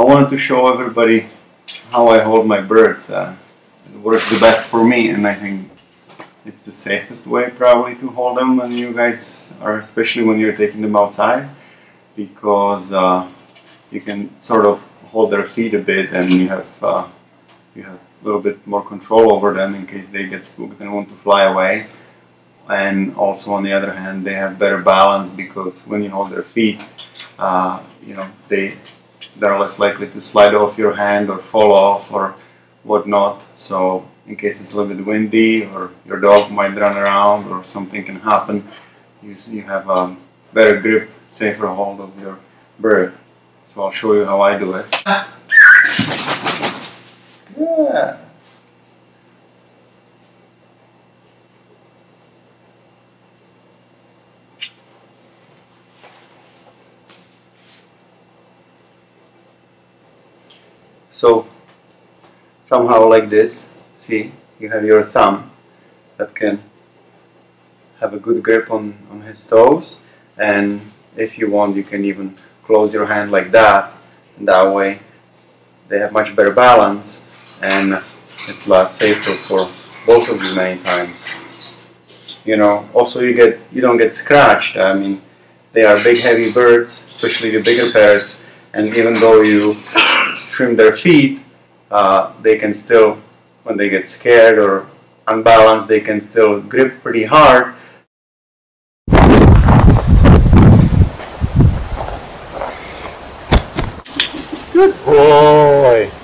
I wanted to show everybody how I hold my birds. It works the best for me, and I think it's the safest way probably to hold them when you guys are, especially when you're taking them outside, because you can sort of hold their feet a bit, and you have a little bit more control over them in case they get spooked and want to fly away. And also, on the other hand, they have better balance, because when you hold their feet, you know, they're less likely to slide off your hand or fall off or whatnot. So in case it's a little bit windy or your dog might run around or something can happen, you have a better grip, safer hold of your bird. So I'll show you how I do it. Yeah. So somehow like this, see, you have your thumb that can have a good grip on his toes, and if you want, you can even close your hand like that, and that way they have much better balance, and it's a lot safer for both of you many times. You know, also you don't get scratched. I mean, they are big heavy birds, especially the bigger pairs, and even though you trim their feet, they can still, when they get scared or unbalanced, they can still grip pretty hard. Good boy!